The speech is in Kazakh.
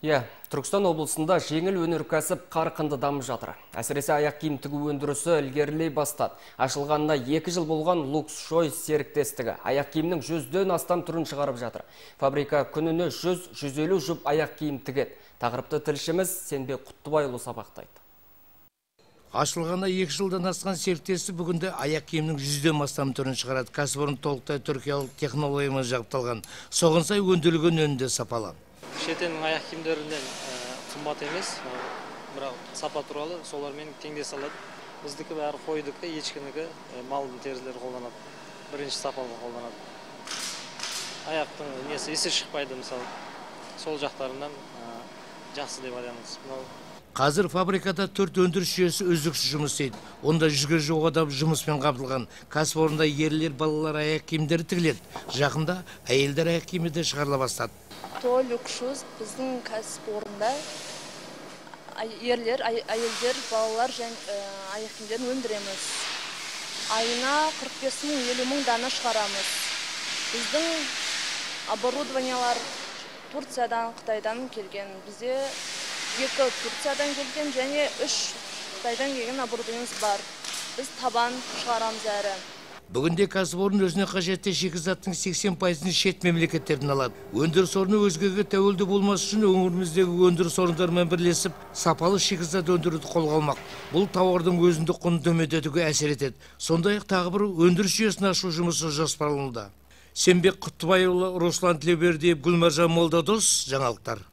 Түркістан облысында жеңіл өнеркәсіп қарқынды дамып жатыр. Әсіресе аяқ киім тігу өндірісі ілгерілей бастады. Ашылғанына 2 жыл болған Lux Shoy серіктестігі аяқ киімнің 100-ден астам түрін шығарып жатыр. Фабрика күніне 100-150 жұп аяқ киім тігеді. Тақырыпты тілшіміз Сенбек Құттыбайұлы сабақтайды. Ашылғанына 2 жылдан асқан серіктестік бүгінде аяқ киімнің 100-ден астам түрін шығарады. Кәсіпорын толықтай түркиялық технологиямен жабдықталған. Соған сай өндірілген өнім де сапалы. Шетенің аяқ киімдерінен қымбат емес, бірақ сапа туралы солармен теңдес алады. Біздікі бәрі қойдықты, ешкінікі малдың терілері қолданады. Бірінші сапалы қолданады. Аяқтың несі есі шықпайды мысалы. Сол жақтарынан жақсы деп аламыз. Қазір фабрикада 4 өндіріс жүйесі үздіксіз жұмыс істейді. Онда 100-ге жуық адам жұмыспен қамтылған. Кәсіпорында ерлер, балалар аяқ киімдері тігіледі. Жақында әйелдер аяқ киімі де шығарыла бастады. Той люкшуз біздің кәсіпорында ерлер, әйелдер, балалар аяқ киімдерін өндіреміз. Айына 45-50 мың дана шығарамыз. Біздің оборудованиялар Турциядан, Қытайдан келген. Бізде 2 Түркиядан келген және 3 Қытайдан келген оборудованиямыз бар. Біз табан шығарамыз әрі. Бүгінде кәсіпорын өзіне қажетті шикізаттың 80%-ын шет мемлекеттерден алады. Өндіріс орны өзгеге тәуелді болмас үшін өңіріміздегі өндіріс орындарымен бірлесіп, сапалы шикізат өндіруді қолға алмақ. Бұл тауардың өзіндік құнын төмендетуге әсер етеді. Сондай-ақ тағы бір өндіріс жүйесін ашу жұмысы жоспарлануда. Сенбек Құттыбайұлы, Руслан Тілеубердиев, Гүлмаржан Молдадос, жаңалықтар.